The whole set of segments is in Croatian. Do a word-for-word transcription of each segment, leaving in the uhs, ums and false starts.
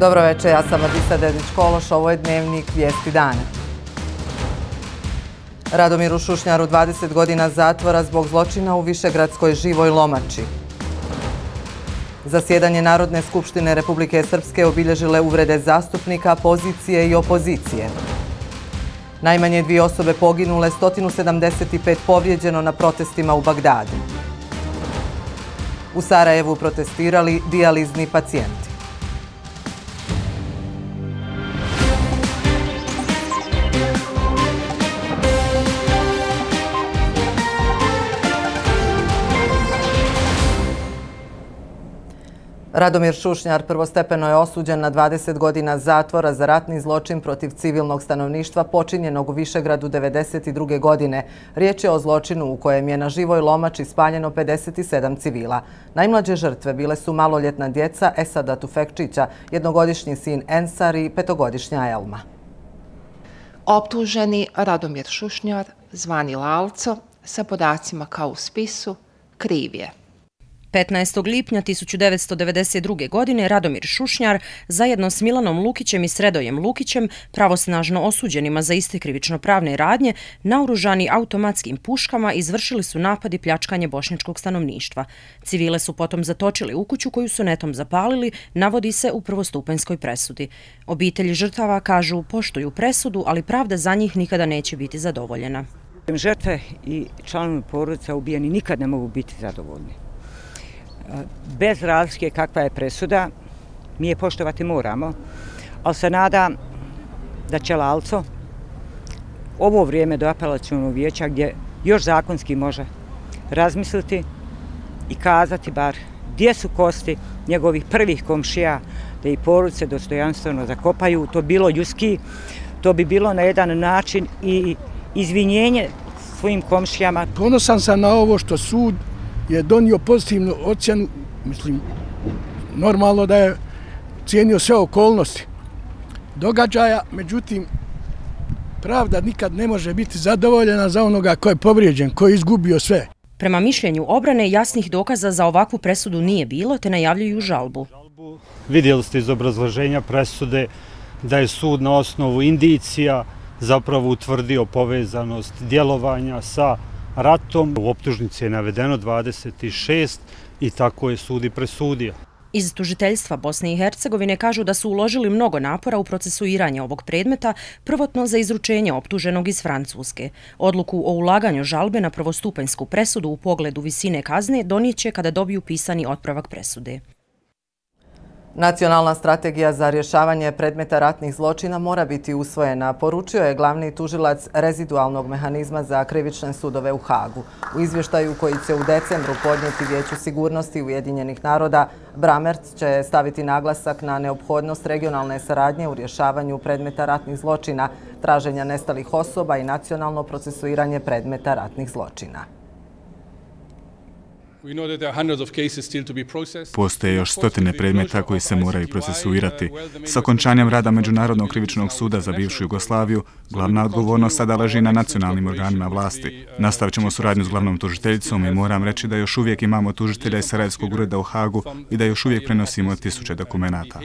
Dobro večer, ja sam Edisa Dedić-Kološ, ovo je Dnevnik Vijesti dana. Radomiru Šušnjaru dvadeset godina zatvora zbog zločina u Višegradskoj živoj lomači. Zasjedanje Narodne skupštine Republike Srpske obilježile uvrede zastupnika, pozicije i opozicije. Najmanje dvije osobe poginule, sto sedamdeset pet povrijeđeno na protestima u Bagdadu. U Sarajevu protestirali dijalizni pacijenti. Radomir Šušnjar prvostepeno je osuđen na dvadeset godina zatvora za ratni zločin protiv civilnog stanovništva počinjenog u Višegradu devedeset druge godine. Riječ je o zločinu u kojem je na živoj lomači spaljeno pedeset sedam civila. Najmlađe žrtve bile su maloljetna djeca Esada Tufekčića, jednogodišnji sin Ensar i petogodišnja Elma. Optuženi Radomir Šušnjar, zvani Lalco, sa podacima kao u spisu, kriv je. petnaestog lipnja hiljadu devetsto devedeset druge. godine Radomir Šušnjar zajedno s Milanom Lukićem i Sredojem Lukićem, pravosnažno osuđenima za iste krivično-pravne radnje, naoružani automatskim puškama izvršili su napad i pljačkanje bošnjačkog stanovništva. Civile su potom zatočili u kuću koju su netom zapalili, navodi se u prvostupanjskoj presudi. Obitelji žrtava kažu poštuju presudu, ali pravda za njih nikada neće biti zadovoljena. Žrtve i članovi porodica ubijeni nikad ne mogu biti zadovoljni. Bez razlike kakva je presuda, mi je poštovati moramo, ali se nadam da će Lalco ovo vrijeme do apelacionog vijeća gdje još zakonski može razmisliti i kazati bar gdje su kosti njegovih prvih komšija da i porodice dostojanstveno zakopaju, to bilo ljudski, to bi bilo na jedan način i izvinjenje svojim komšijama. Ponosan sam na ovo što sud je donio pozitivnu ocjenu, mislim, normalno da je cijenio sve okolnosti događaja, međutim, pravda nikad ne može biti zadovoljena za onoga ko je povrijeđen, ko je izgubio sve. Prema mišljenju obrane, jasnih dokaza za ovakvu presudu nije bilo, te najavljuju žalbu. Vidjeli ste iz obrazloženja presude da je sud na osnovu indicija zapravo utvrdio povezanost djelovanja sa ratom. U optužnici je navedeno dvadeset šest i tako je sud i presudio. Iz tužiteljstva Bosne i Hercegovine kažu da su uložili mnogo napora u procesuiranja ovog predmeta, prvotno za izručenje optuženog iz Francuske. Odluku o ulaganju žalbe na prvostupanjsku presudu u pogledu visine kazne donijeće kada dobiju pisani otpravak presude. Nacionalna strategija za rješavanje predmeta ratnih zločina mora biti usvojena, poručio je glavni tužilac rezidualnog mehanizma za krivične sudove u Hagu. U izvještaju koji će u decembru podnijeti Vijeću sigurnosti Ujedinjenih naroda, Brammertz će staviti naglasak na neophodnost regionalne saradnje u rješavanju predmeta ratnih zločina, traženja nestalih osoba i nacionalno procesuiranje predmeta ratnih zločina. Postoje još stotine predmeta koji se moraju procesuirati. S okončanjem rada Međunarodnog krivičnog suda za bivšu Jugoslaviju, glavna odgovornost sada leži na nacionalnim organima vlasti. Nastavit ćemo suradnju s glavnom tužiteljicom i moram reći da još uvijek imamo tužitelja iz Sarajevskog ureda u Hagu i da još uvijek prenosimo tisuće dokumenata.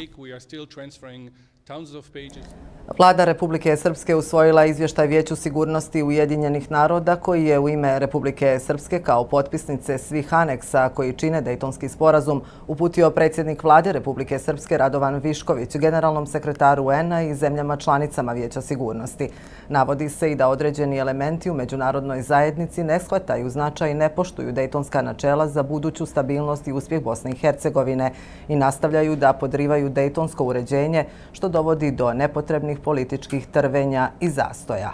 Vlada Republike Srpske usvojila izvještaj Vijeću sigurnosti Ujedinjenih naroda koji je u ime Republike Srpske kao potpisnice svih aneksa koji čine Dejtonski sporazum uputio predsjednik Vlade Republike Srpske Radovan Višković, generalnom sekretaru U N-a i zemljama članicama Vijeća sigurnosti. Navodi se i da određeni elementi u međunarodnoj zajednici ne shvataju značaj i ne poštuju Dejtonska načela za buduću stabilnost i uspjeh Bosne i Hercegovine i nastavljaju da podrivaju Dejtonsko uređenje, što dovodi do nepotrebnih političkih trvenja i zastoja.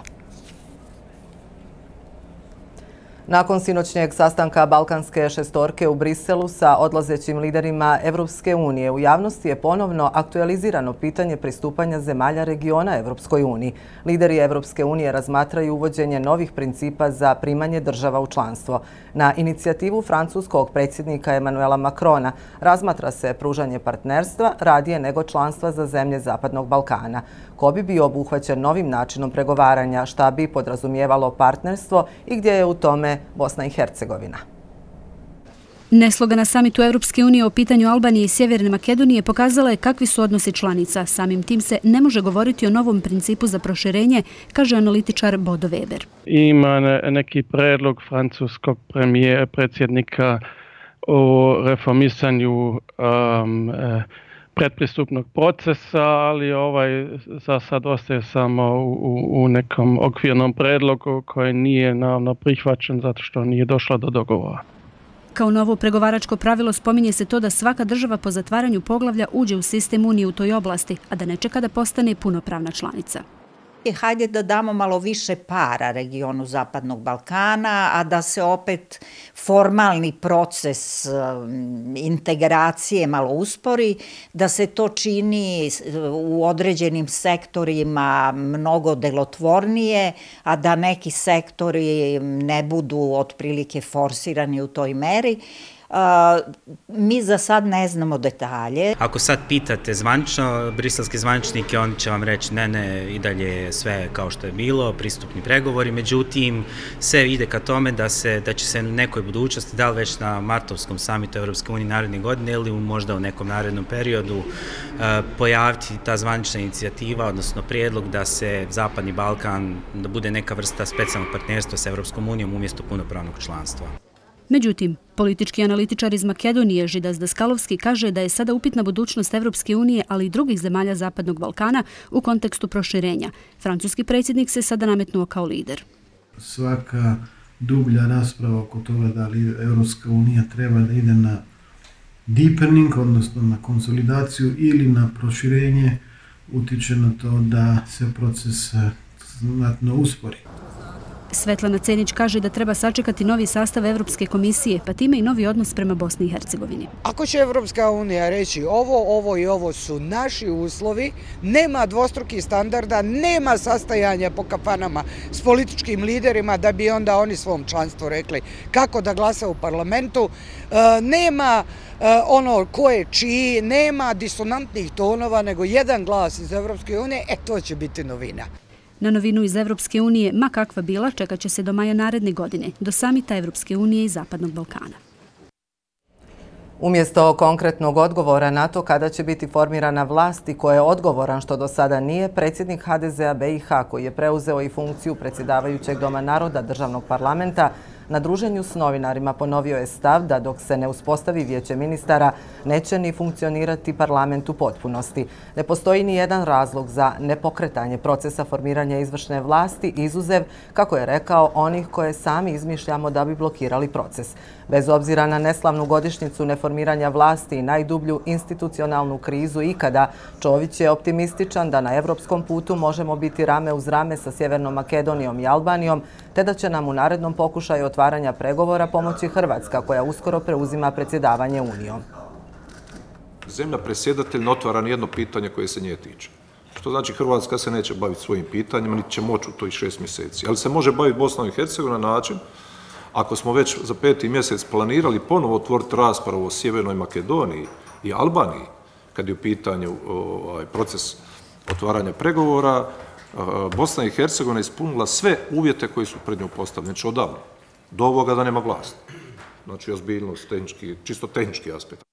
Nakon sinoćnjeg sastanka Balkanske šestorke u Briselu sa odlazećim liderima Evropske unije, u javnosti je ponovno aktualizirano pitanje pristupanja zemalja regiona Evropskoj uniji. Lideri Evropske unije razmatraju uvođenje novih principa za primanje država u članstvo. Na inicijativu francuskog predsjednika Emanuela Makrona razmatra se pružanje partnerstva radije nego članstva za zemlje Zapadnog Balkana. Ko bi bio obuhvaćen novim načinom pregovaranja, šta bi podrazumijevalo partnerstvo i gdje je u tome Bosna i Hercegovina. Nesloga na samitu Evropske unije o pitanju Albanije i Sjeverne Makedonije pokazala je kakvi su odnosi članica. Samim tim se ne može govoriti o novom principu za proširenje, kaže analitičar Bodo Weber. Ima neki predlog francuskog premijera, predsjednika o reformisanju um, predpristupnog procesa, ali ovaj za sad ostaje samo u, u nekom okvirnom predlogu koji nije naravno prihvaćen zato što nije došla do dogovora. Kao novo pregovaračko pravilo spominje se to da svaka država po zatvaranju poglavlja uđe u sistem Unije u toj oblasti, a da ne čeka da postane punopravna članica. Hajde da damo malo više para regionu Zapadnog Balkana, a da se opet formalni proces integracije malo uspori, da se to čini u određenim sektorima mnogo delotvornije, a da neki sektori ne budu otprilike forsirani u toj meri. Mi za sad ne znamo detalje. Ako sad pitate zvanično, briselske zvaničnike, oni će vam reći ne, ne, i dalje sve kao što je bilo, pristupni pregovori, međutim, sve ide ka tome da, se, da će se u nekoj budućnosti, da li već na martovskom samitu Evropske unije naredne godine ili možda u nekom narednom periodu, pojaviti ta zvanična inicijativa, odnosno prijedlog da se Zapadni Balkan, da bude neka vrsta specijalnog partnerstva sa Evropskom unijom umjesto punopravnog članstva. Međutim, politički analitičar iz Makedonije Židas Daskalovski kaže da je sada upitna budućnost Evropske unije, ali i drugih zemalja Zapadnog Balkana u kontekstu proširenja. Francuski predsjednik se sada nametnuo kao lider. Svaka dublja rasprava oko toga da li Evropska unija treba da ide na deepening, odnosno na konsolidaciju ili na proširenje, utiče na to da se proces znatno uspori. Svetlana Cenić kaže da treba sačekati novi sastav Evropske komisije, pa time i novi odnos prema Bosni i Hercegovini. Ako će Evropska unija reći ovo, ovo i ovo su naši uslovi, nema dvostrukih standarda, nema sastajanja po kafanama s političkim liderima da bi onda oni svom članstvu rekli kako da glasa u parlamentu, nema ono ko je čiji, nema disonantnih tonova, nego jedan glas iz Evropske unije, e to će biti novina. Na novinu iz Evropske unije, ma kakva bila, čekat će se do maja naredne godine, do samita Evropske unije i Zapadnog Balkana. Umjesto konkretnog odgovora na to kada će biti formirana vlast i ko je odgovoran što do sada nije, predsjednik ha de zea be i ha, koji je preuzeo i funkciju predsjedavajućeg Doma naroda Državnog parlamenta, na druženju s novinarima ponovio je stav da dok se ne uspostavi vijeće ministara neće ni funkcionirati parlament u potpunosti. Ne postoji ni jedan razlog za nepokretanje procesa formiranja izvršne vlasti, izuzev, kako je rekao, onih koje sami izmišljamo da bi blokirali proces. Bez obzira na neslavnu godišnjicu neformiranja vlasti i najdublju institucionalnu krizu ikada, Čović je optimističan da na evropskom putu možemo biti rame uz rame sa Sjevernom Makedonijom i Albanijom, te da će nam u narednom pokušaju otvaranja pregovora pomoći Hrvatska, koja uskoro preuzima predsjedavanje Unijom. Zemlja predsjedatelj ne otvara nijedno pitanje koje se nje tiče. Što znači Hrvatska se neće baviti svojim pitanjima, niti će moći u toj šest mjeseci. Ali se može baviti Bosna i Hercegovina na način, ako smo već za peti mjesec planirali ponovo otvoriti raspravu o Sjevernoj Makedoniji i Albaniji, kad je u pitanju proces otvaranja pregovora, Bosna i Hercegovina ispunila sve uvjete koji su pred njom postavljeni, znači odavno, do ovoga da nema vlast. Znači ozbiljnost, čisto tehnički aspekt.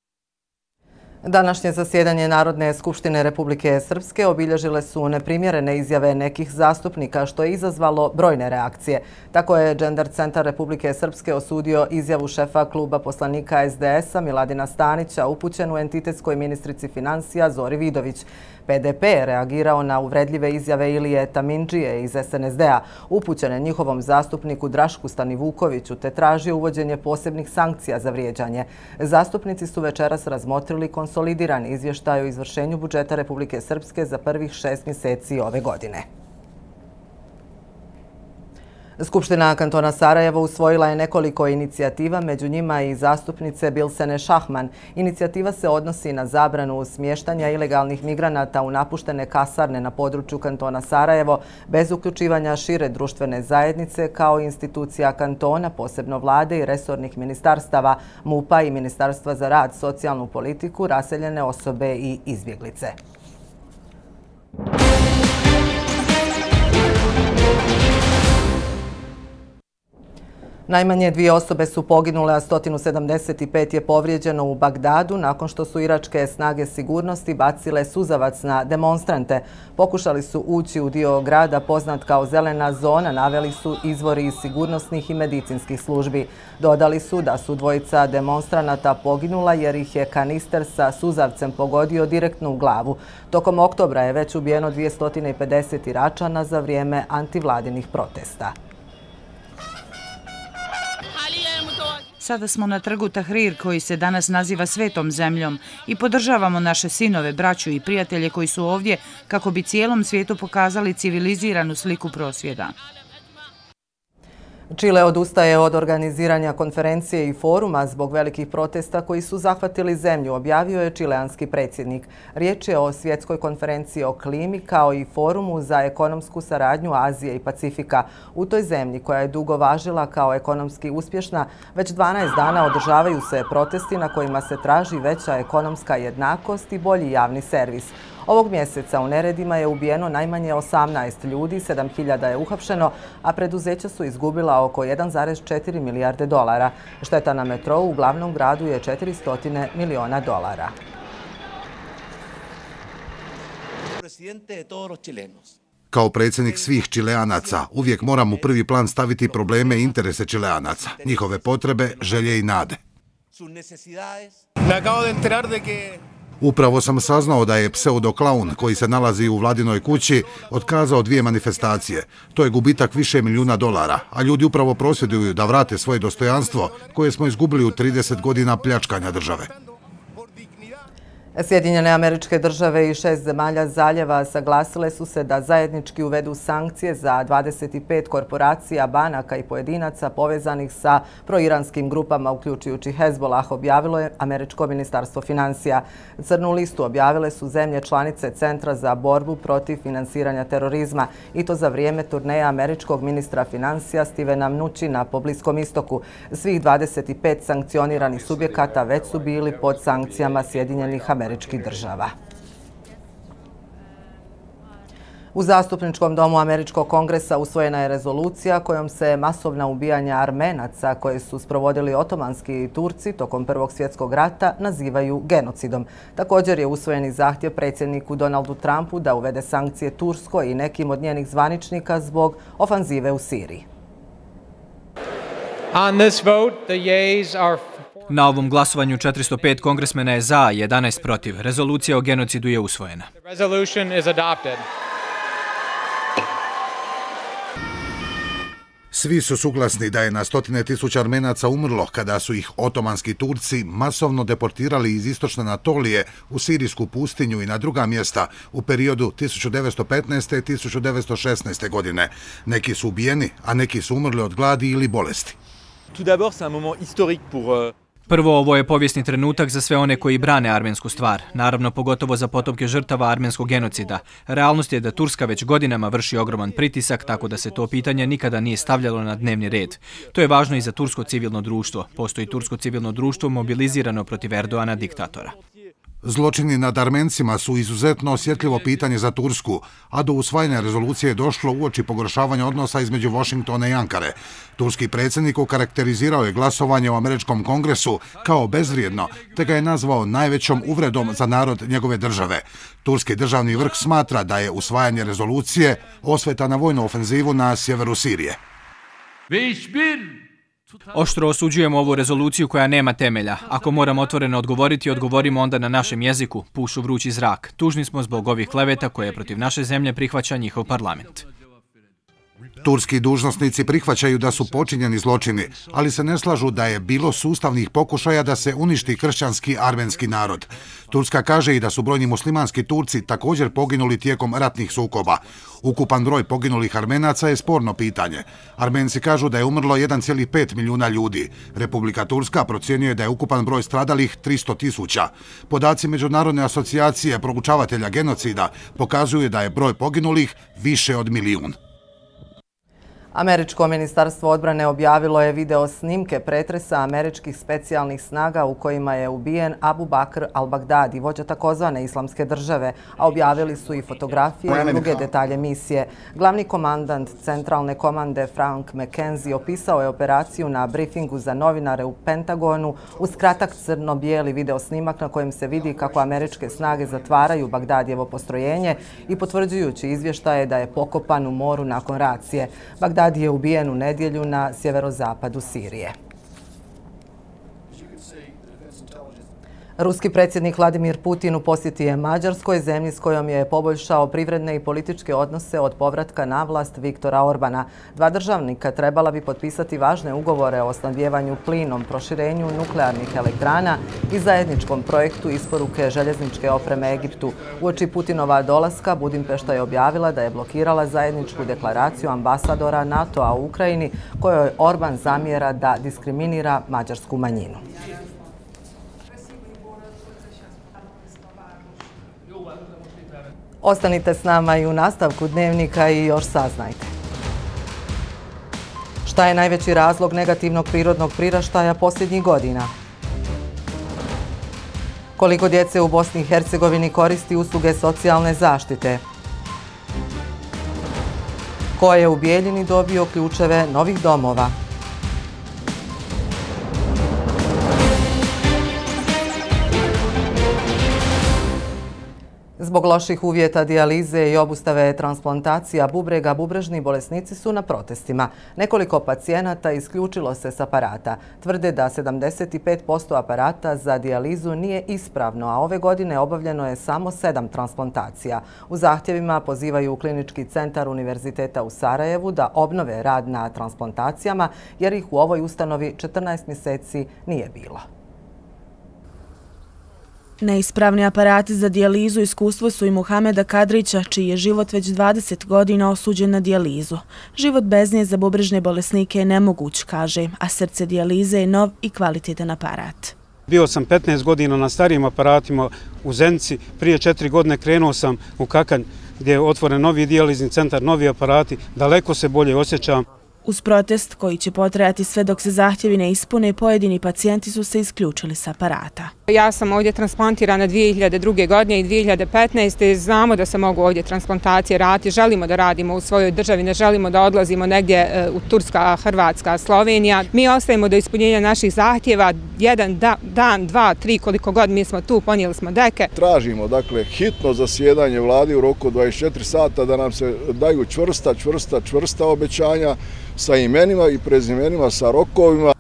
Današnje zasjedanje Narodne skupštine Republike Srpske obilježile su neprimjerene izjave nekih zastupnika, što je izazvalo brojne reakcije. Tako je Gender centar Republike Srpske osudio izjavu šefa kluba poslanika es de es-a Miladina Stanića upućenu entitetskoj ministrici financija Zori Vidović. pe de pe je reagirao na uvredljive izjave Ilije Tamindžije iz es en es de-a upućene njihovom zastupniku Drašku Stani Vukoviću, te tražio uvođenje posebnih sankcija za vrijeđanje. Zastupnici su večeras razmotrili konsultacije konsolidiran izvještaj o izvršenju budžeta Republike Srpske za prvih šest mjeseci ove godine. Skupština kantona Sarajevo usvojila je nekoliko inicijativa, među njima i zastupnice Bilsene Šahman. Inicijativa se odnosi na zabranu smještanja ilegalnih migranata u napuštene kasarne na području kantona Sarajevo bez uključivanja šire društvene zajednice kao institucija kantona, posebno vlade i resornih ministarstava, mupa i Ministarstva za rad, socijalnu politiku, raseljene osobe i izbjeglice. Najmanje dvije osobe su poginule, a sto sedamdeset pet je povrijeđeno u Bagdadu nakon što su iračke snage sigurnosti bacile suzavac na demonstrante. Pokušali su ući u dio grada poznat kao zelena zona, naveli su izvori iz sigurnosnih i medicinskih službi. Dodali su da su dvojica demonstranata poginula jer ih je kanister sa suzavcem pogodio direktno u glavu. Tokom oktobra je već ubijeno dvjesto pedeset Iračana za vrijeme antivladinih protesta. Sada smo na trgu Tahrir, koji se danas naziva Svetom zemljom, i podržavamo naše sinove, braću i prijatelje koji su ovdje kako bi cijelom svijetu pokazali civiliziranu sliku prosvjeda. Čile odustaje od organiziranja konferencije i foruma zbog velikih protesta koji su zahvatili zemlju, objavio je čileanski predsjednik. Riječ je o svjetskoj konferenciji o klimi kao i forumu za ekonomsku saradnju Azije i Pacifika. U toj zemlji, koja je dugo važila kao ekonomski uspješna, već dvanaest dana održavaju se protesti na kojima se traži veća ekonomska jednakost i bolji javni servis. Ovog mjeseca u neredima je ubijeno najmanje osamnaest ljudi, sedam hiljada je uhapšeno, a preduzeća su izgubila oko jedan zarez četiri milijarde dolara. Šteta na metrou u glavnom gradu je četiristo miliona dolara. Kao predsjednik svih Čileanaca, uvijek moram u prvi plan staviti probleme i interese Čileanaca, njihove potrebe, želje i nade. Upravo sam saznao da je pseudoklaun koji se nalazi u vladinoj kući otkazao dvije manifestacije. To je gubitak više milijuna dolara, a ljudi upravo prosvjeduju da vrate svoje dostojanstvo koje smo izgubili u trideset godina pljačkanja države. Sjedinjene Američke Države i šest zemalja zaljeva saglasile su se da zajednički uvedu sankcije za dvadeset pet korporacija, banaka i pojedinaca povezanih sa proiranskim grupama, uključujući Hezbolah, objavilo je Američko ministarstvo financija. Crnu listu objavile su zemlje članice Centra za borbu protiv finansiranja terorizma, i to za vrijeme turneja američkog ministra financija Stevena Mnučina po Bliskom istoku. Svih dvadeset pet sankcioniranih subjekata već su bili pod sankcijama Sjedinjenih Američkih Američkih država. U Zastupničkom domu Američkog kongresa usvojena je rezolucija kojom se masovna ubijanja Armenaca koje su sprovodili otomanski Turci tokom Prvog svjetskog rata nazivaju genocidom. Također je usvojeni zahtjev predsjedniku Donaldu Trumpu da uvede sankcije Turskoj i nekim od njenih zvaničnika zbog ofanzive u Siriji. On this vote, the yeas are Na ovom glasovanju četiristo pet kongresmena je za, jedanaest protiv. Rezolucija o genocidu je usvojena. Svi su suglasni da je na stotine tisuća Armenaca umrlo kada su ih otomanski Turci masovno deportirali iz istočne Anatolije u sirijsku pustinju i na druga mjesta u periodu tisuću devetsto petnaeste. i tisuću devetsto šesnaeste. godine. Neki su ubijeni, a neki su umrli od gladi ili bolesti. Prvo, ovo je povijesni trenutak za sve one koji brane armensku stvar, naravno pogotovo za potomke žrtava armenskog genocida. Realnost je da Turska već godinama vrši ogroman pritisak, tako da se to pitanje nikada nije stavljalo na dnevni red. To je važno i za tursko civilno društvo. Postoji tursko civilno društvo mobilizirano protiv Erdoana diktatora. Zločini nad Armencima su izuzetno osjetljivo pitanje za Tursku, a do usvajanja rezolucije je došlo uoči pogoršavanja odnosa između Washingtona i Ankare. Turski predsjednik okarakterizirao je glasovanje u Američkom kongresu kao bezvrijedno, te ga je nazvao najvećom uvredom za narod njegove države. Turski državni vrh smatra da je usvajanje rezolucije osveta na vojnu ofenzivu na sjeveru Sirije. Oštro osuđujemo ovu rezoluciju koja nema temelja. Ako moramo otvoreno odgovoriti, odgovorimo onda na našem jeziku, pušu vrući zrak. Tužni smo zbog ovih kleveta koje protiv naše zemlje prihvaća njihov parlament. Turski dužnosnici prihvaćaju da su počinjeni zločini, ali se ne slažu da je bilo sustavnih pokušaja da se uništi kršćanski armenski narod. Turska kaže i da su brojni muslimanski Turci također poginuli tijekom ratnih sukoba. Ukupan broj poginulih Armenaca je sporno pitanje. Armenci kažu da je umrlo jedan zarez pet milijuna ljudi. Republika Turska procjenjuje da je ukupan broj stradalih tristo tisuća. Podaci Međunarodne asocijacije proučavatelja genocida pokazuju da je broj poginulih više od milijun. Američko ministarstvo odbrane objavilo je video snimke pretresa američkih specijalnih snaga u kojima je ubijen Abu Bakr al-Baghdadi, vođa takozvane Islamske države, a objavili su i fotografije i druge detalje misije. Glavni komandant centralne komande Frank McKenzie opisao je operaciju na briefingu za novinare u Pentagonu uz kratak crno-bijeli video snimak na kojem se vidi kako američke snage zatvaraju Bagdadijevo postrojenje i potvrđujući izvještaje da je pokopan u moru nakon racije. Bagdadi je ubijen u nedjelju na sjeverozapadu Sirije. Ruski predsjednik Vladimir Putin u posjeti je Mađarskoj, zemlji s kojom je poboljšao privredne i političke odnose od povratka na vlast Viktora Orbana. Dva državnika trebala bi potpisati važne ugovore o snabdijevanju plinom, proširenju nuklearnih elektrana i zajedničkom projektu isporuke željezničke opreme Egiptu. Uoči Putinova dolaska Budimpešta je objavila da je blokirala zajedničku deklaraciju ambasadora NATO-a u Ukrajini, kojoj Orban zamjera da diskriminira mađarsku manjinu. Ostanite s nama i u nastavku Dnevnika i još saznajte. Šta je najveći razlog negativnog prirodnog priraštaja posljednjih godina? Koliko djece u Bosni i Hercegovini koristi usluge socijalne zaštite? Ko je u Bijeljini dobio ključeve novih domova? Zbog loših uvjeta dijalize i obustave transplantacija bubrega, bubrežni bolesnici su na protestima. Nekoliko pacijenata isključilo se s aparata. Tvrde da sedamdeset pet posto aparata za dijalizu nije ispravno, a ove godine obavljeno je samo sedam transplantacija. U zahtjevima pozivaju Klinički centar Univerziteta u Sarajevu da obnove rad na transplantacijama, jer ih u ovoj ustanovi četrnaest mjeseci nije bilo. Neispravni aparati za dijalizu iskustvo su i Muhameda Kadrića, čiji je život već dvadeset godina osuđen na dijalizu. Život bez nje za bubrežne bolesnike je nemoguć, kaže, a srce dijalize je nov i kvalitetan aparat. Bio sam petnaest godina na starijim aparatima u Zenici, prije četiri godine krenuo sam u Kakanj gdje je otvoren novi dijalizni centar, novi aparati, daleko se bolje osjećam. Uz protest koji će potrajati sve dok se zahtjevi ne ispune, pojedini pacijenti su se isključili s aparata. Ja sam ovdje transplantirana dvije hiljade druge godine i dvije hiljade petnaeste Znamo da se mogu ovdje transplantacije raditi, želimo da radimo u svojoj državi, ne želimo da odlazimo negdje u Turska, Hrvatska, Slovenija. Mi ostajemo do ispunjenja naših zahtjeva jedan dan, dva, tri, koliko god mi smo tu, ponijeli smo deke. Tražimo dakle hitno zasjedanje vlade u roku dvadeset četiri sata da nam se daju čvrsta, čvrsta, čvrsta obećanja sa imenima i prezimenima, sa rokovima.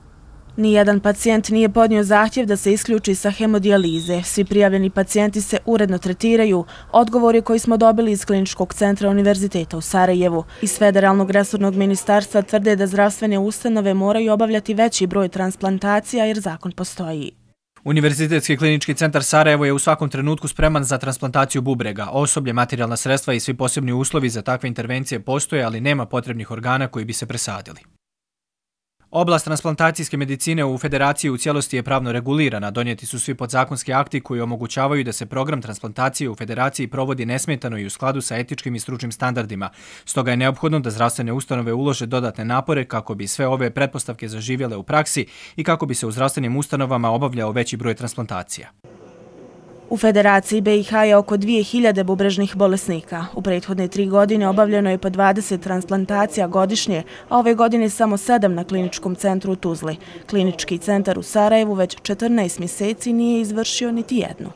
Nijedan pacijent nije podnio zahtjev da se isključi sa hemodijalize. Svi prijavljeni pacijenti se uredno tretiraju. Odgovor je koji smo dobili iz Kliničkog centra Univerziteta u Sarajevu. Iz Federalnog resornog ministarstva tvrde da zdravstvene ustanove moraju obavljati veći broj transplantacija jer zakon postoji. Univerzitetski klinički centar Sarajevo je u svakom trenutku spreman za transplantaciju bubrega. Osoblje, materijalna sredstva i svi posebni uslovi za takve intervencije postoje, ali nema potrebnih organa koji bi se presadili. Oblast transplantacijske medicine u Federaciji u cijelosti je pravno regulirana. Donijeti su svi podzakonski akti koji omogućavaju da se program transplantacije u Federaciji provodi nesmetano i u skladu sa etičkim i stručnim standardima. Stoga je neophodno da zdravstvene ustanove ulože dodatne napore kako bi sve ove pretpostavke zaživjele u praksi i kako bi se u zdravstvenim ustanovama obavljao veći broj transplantacija. U Federaciji BiH je oko dvije hiljade bubrežnih bolesnika. U prethodne tri godine obavljeno je po dvadeset transplantacija godišnje, a ove godine samo sedam na kliničkom centru u Tuzli. Klinički centar u Sarajevu već četrnaest mjeseci nije izvršio niti jednu.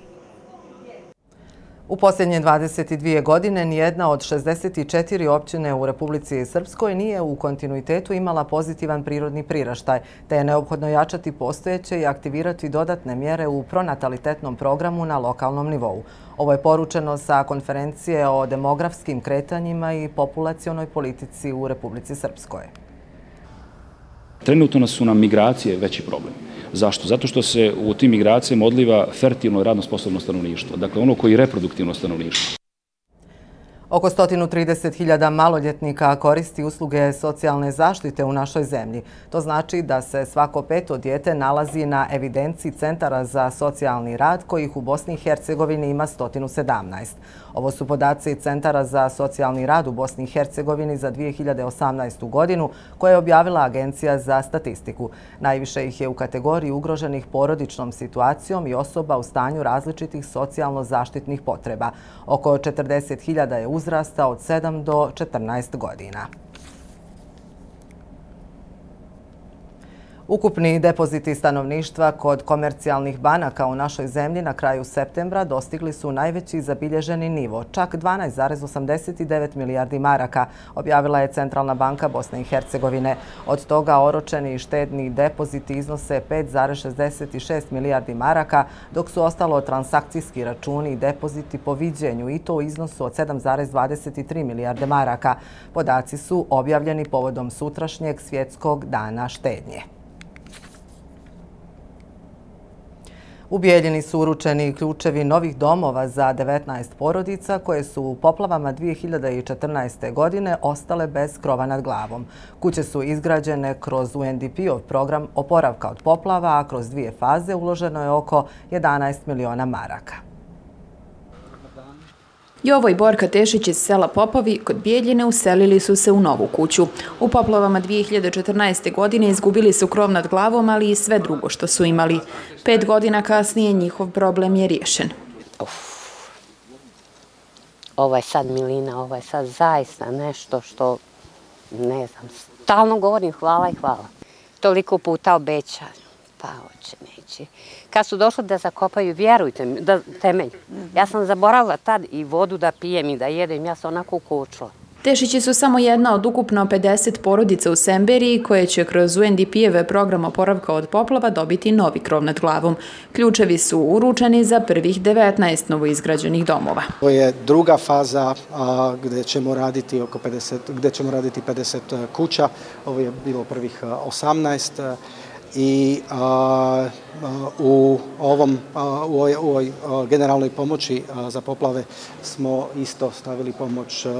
U posljednje dvadeset dvije godine nijedna od šezdeset četiri općine u Republici Srpskoj nije u kontinuitetu imala pozitivan prirodni priraštaj, te je neophodno jačati postojeće i aktivirati dodatne mjere u pronatalitetnom programu na lokalnom nivou. Ovo je poručeno sa konferencije o demografskim kretanjima i populacionoj politici u Republici Srpskoj. Trenutno su nam migracije veći problem. Zašto? Zato što se u tim migracijama odliva fertilno i radno sposobno stanovništvo, dakle ono koji je reproduktivno stanovništvo. Oko sto trideset hiljada maloljetnika koristi usluge socijalne zaštite u našoj zemlji. To znači da se svako peto dijete nalazi na evidenciji Centara za socijalni rad, kojih u Bosni i Hercegovini ima sto sedamnaest. Ovo su podaci Centara za socijalni rad u Bosni i Hercegovini za dvije hiljade osamnaestu. godinu, koje je objavila Agencija za statistiku. Najviše ih je u kategoriji ugroženih porodičnom situacijom i osoba u stanju različitih socijalno-zaštitnih potreba. Oko četrdeset hiljada je uzrasta od sedam do četrnaest godina. Ukupni depoziti stanovništva kod komercijalnih banaka u našoj zemlji na kraju septembra dostigli su najveći zabilježeni nivo, čak dvanaest zarez osamdeset devet milijardi maraka, objavila je Centralna banka Bosne i Hercegovine. Od toga oročeni i štedni depoziti iznose pet zarez šezdeset šest milijardi maraka, dok su ostalo transakcijski računi i depoziti po viđenju, i to u iznosu od sedam zarez dvadeset tri milijarde maraka. Podaci su objavljeni povodom sutrašnjeg Svjetskog dana štednje. U Bijeljini su uručeni ključevi novih domova za devetnaest porodica koje su u poplavama dvije hiljade četrnaeste. godine ostale bez krova nad glavom. Kuće su izgrađene kroz U N D P-ov program oporavka od poplava, a kroz dvije faze uloženo je oko jedanaest miliona maraka. Jovo i Borka Tešić iz sela Popovi kod Bijeljine uselili su se u novu kuću. U poplavama dvije hiljade četrnaeste. godine izgubili su krov nad glavom, ali i sve drugo što su imali. Pet godina kasnije njihov problem je riješen. Uf. Ovo je sad, Milina, ovo je sad zaista nešto što, ne znam, stalno govorim hvala i hvala. Toliko puta obećam, pa hoće neće. Kad su došli da zakopaju, vjerujte mi, da temelj. Ja sam zaboravila tad i vodu da pijem i da jedem, ja sam onako ukočila. Tešići su samo jedna od ukupno pedeset porodica u Semberiji koje će kroz U N D P-eve program oporavka od poplava dobiti novi krov nad glavom. Ključevi su uručeni za prvih devetnaest novoizgrađenih domova. To je druga faza a, gdje ćemo raditi oko pedeset, gdje ćemo raditi pedeset kuća. Ovo je bilo prvih osamnaest. I a, u, ovom, a, u ovoj, u ovoj a, generalnoj pomoći a, za poplave smo isto stavili pomoć a,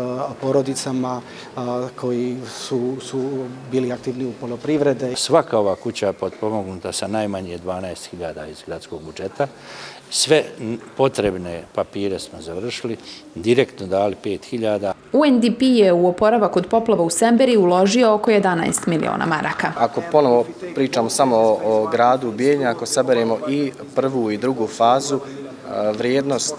porodicama a, koji su, su bili aktivni u poljoprivrede. Svaka ova kuća je potpomognuta sa najmanje dvanaest hiljada iz gradskog budžeta. Sve potrebne papire smo završili, direktno dali pet hiljada. U N D P je u oporavak od poplava u Semberiji uložio oko jedanaest miliona maraka. Ako ponovo pričamo samo o gradu Bijeljina, ako saberemo i prvu i drugu fazu, vrijednost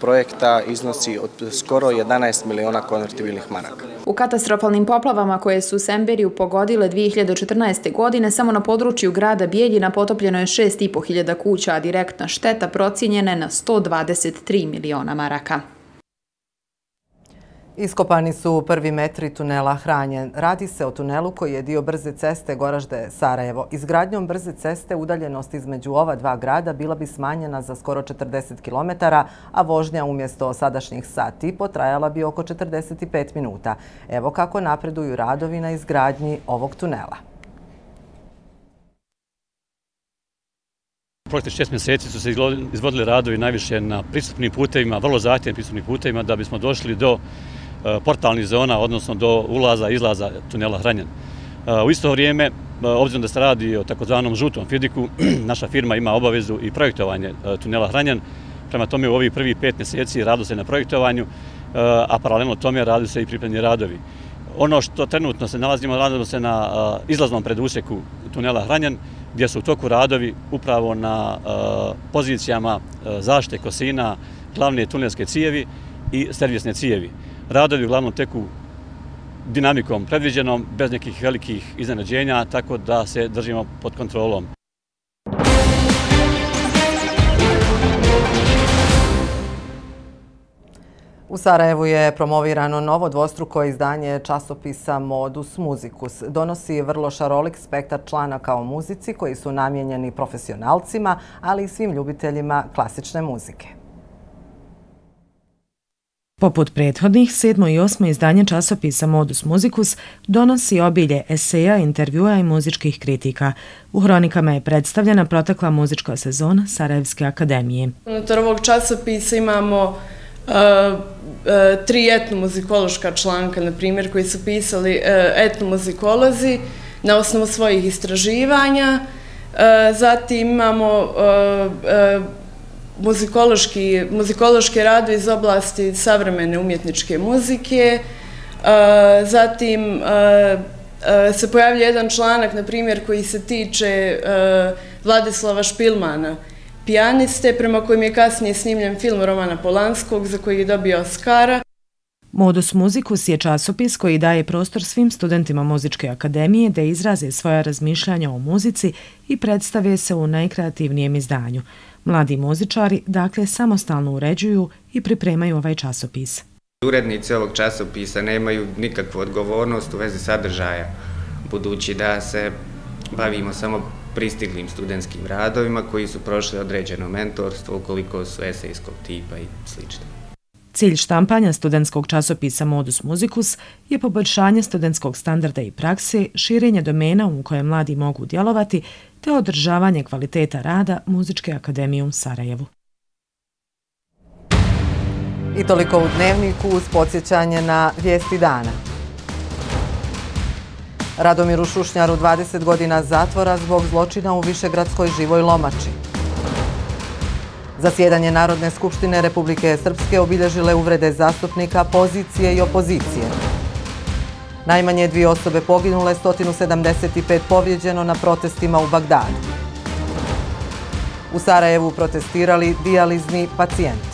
projekta iznosi od skoro jedanaest miliona konvertibilnih maraka. U katastrofalnim poplavama koje su Semberiju pogodile dvije hiljade četrnaeste. godine samo na području grada Bijeljina potopljeno je šest i po hiljada kuća, a direktna šteta procijenjena je na sto dvadeset tri miliona maraka. Iskopani su prvi metri tunela Hranjen. Radi se o tunelu koji je dio brze ceste Goražde-Sarajevo. Izgradnjom brze ceste udaljenost između ova dva grada bila bi smanjena za skoro četrdeset kilometara, a vožnja umjesto sadašnjih sat i po trajala bi oko četrdeset pet minuta. Evo kako napreduju radovi na izgradnji ovog tunela. Prošlih šest mjeseci su se izvodili radovi najviše na pristupnim putevima, vrlo zahtjevnim pristupnim putevima, da bismo došli do portalnih zona, odnosno do ulaza i izlaza tunela Hranjen. U isto vrijeme, obzirom da se radi o takozvanom žutom fidiku, naša firma ima obavezu i projektovanje tunela Hranjen. Prema tome u ovih prvih pet mjeseci radi se na projektovanju, a paralelno tome radi se i pripremni radovi. Ono što trenutno se nalazimo, nalazimo se na izlaznom preduseku tunela Hranjen, gdje su u toku radovi upravo na pozicijama zaštite kosina, glavne tunelske cijevi i servisne cijevi. Radovi uglavnom teku dinamikom predviđenom, bez nekih velikih iznenađenja, tako da se držimo pod kontrolom. U Sarajevu je promovirano novo dvostruko izdanje časopisa Modus Musicus. Donosi vrlo šarolik spektar članaka o muzici koji su namijenjeni profesionalcima, ali i svim ljubiteljima klasične muzike. Poput prethodnih, sedmo i osmo izdanje časopisa Modus Musicus donosi obilje eseja, intervjua i muzičkih kritika. U hronikama je predstavljena protekla muzička sezona Sarajevske akademije. Unutar ovog časopisa imamo tri etnomuzikološka članka, na primjer, koji su pisali etnomuzikolozi na osnovu svojih istraživanja. Zatim imamo muzikološke radove iz oblasti savremene umjetničke muzike. Zatim se pojavlja jedan članak, na primjer, koji se tiče Władysława Szpilmana, pijaniste, prema kojim je kasnije snimljen film Romana Polanskog, za koji je dobio Oskara. Modus Musicus je časopis koji daje prostor svim studentima Muzičke akademije da izraze svoja razmišljanja o muzici i predstave se u najkreativnijem izdanju. Mladi muzičari, dakle, samostalno uređuju i pripremaju ovaj časopis. Urednici ovog časopisa nemaju nikakvu odgovornost u vezi sadržaja, budući da se bavimo samo pristiglim studentskim radovima koji su prošli određeno mentorstvo ukoliko su esejskog tipa i sl. Cilj štampanja studentskog časopisa Modus Musicus je poboljšanje studentskog standarda i prakse, širenje domena u koje mladi mogu djelovati te održavanje kvaliteta rada Muzičke akademije u Sarajevu. I toliko u Dnevniku uz podsjećanje na vijesti dana. Radomiru Šušnjaru dvadeset godina zatvora zbog zločina u Višegradskoj živoj lomači. Zasjedanje Narodne skupštine Republike Srpske obilježile uvrede zastupnika pozicije i opozicije. Najmanje dvije osobe poginule, sto sedamdeset pet povrijeđeno na protestima u Bagdadu. U Sarajevu protestirali dijalizni pacijenti.